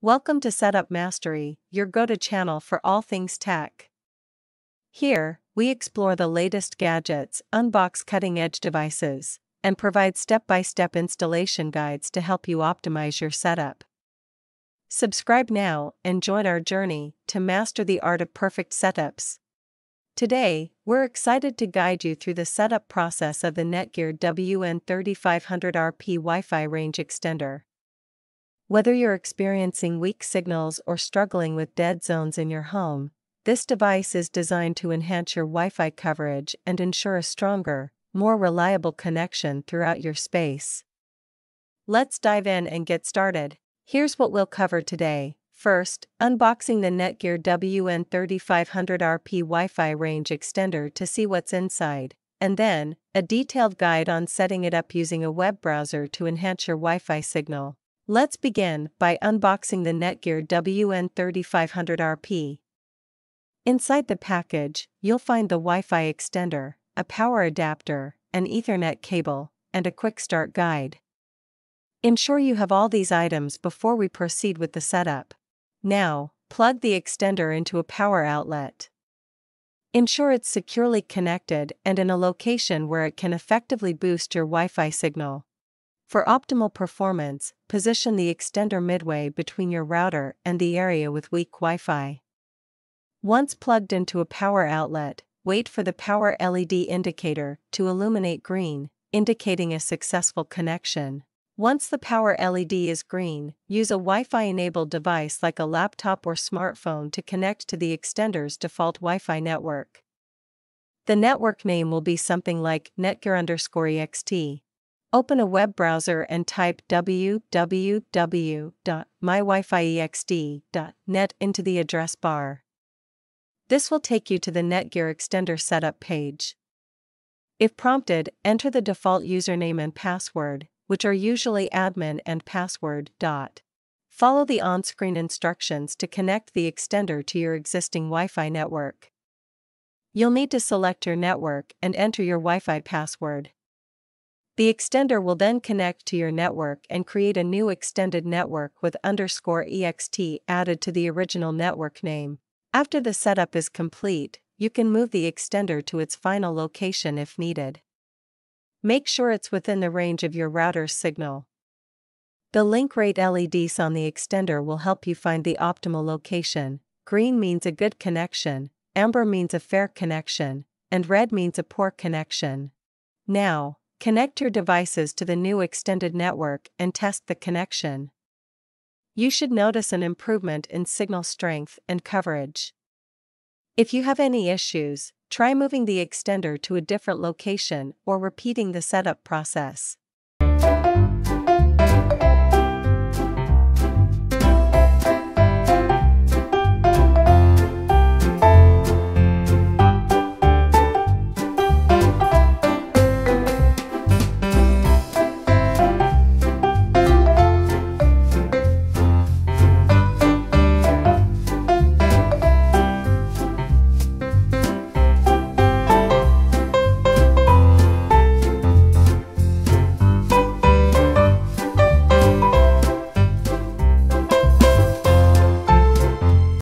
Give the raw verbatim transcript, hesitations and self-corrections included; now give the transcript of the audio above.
Welcome to Setup Mastery, your go-to channel for all things tech. Here, we explore the latest gadgets, unbox cutting-edge devices, and provide step-by-step installation guides to help you optimize your setup. Subscribe now and join our journey to master the art of perfect setups. Today, we're excited to guide you through the setup process of the Netgear W N thirty-five hundred R P Wi-Fi range extender. Whether you're experiencing weak signals or struggling with dead zones in your home, this device is designed to enhance your Wi-Fi coverage and ensure a stronger, more reliable connection throughout your space. Let's dive in and get started. Here's what we'll cover today. First, unboxing the Netgear W N thirty-five hundred R P Wi-Fi range extender to see what's inside, and then, a detailed guide on setting it up using a web browser to enhance your Wi-Fi signal. Let's begin by unboxing the Netgear W N thirty-five hundred R P. Inside the package, you'll find the Wi-Fi extender, a power adapter, an Ethernet cable, and a quick start guide. Ensure you have all these items before we proceed with the setup. Now, plug the extender into a power outlet. Ensure it's securely connected and in a location where it can effectively boost your Wi-Fi signal. For optimal performance, position the extender midway between your router and the area with weak Wi-Fi. Once plugged into a power outlet, wait for the power L E D indicator to illuminate green, indicating a successful connection. Once the power L E D is green, use a Wi-Fi-enabled device like a laptop or smartphone to connect to the extender's default Wi-Fi network. The network name will be something like Netgear underscore E X T. Open a web browser and type w w w dot my wifi e x t dot net into the address bar. This will take you to the Netgear Extender Setup page. If prompted, enter the default username and password, which are usually admin and password. Follow the on-screen instructions to connect the extender to your existing Wi-Fi network. You'll need to select your network and enter your Wi-Fi password. The extender will then connect to your network and create a new extended network with underscore ext added to the original network name. After the setup is complete, you can move the extender to its final location if needed. Make sure it's within the range of your router's signal. The link rate L E Ds on the extender will help you find the optimal location. Green means a good connection, amber means a fair connection, and red means a poor connection. Now, connect your devices to the new extended network and test the connection. You should notice an improvement in signal strength and coverage. If you have any issues, try moving the extender to a different location or repeating the setup process.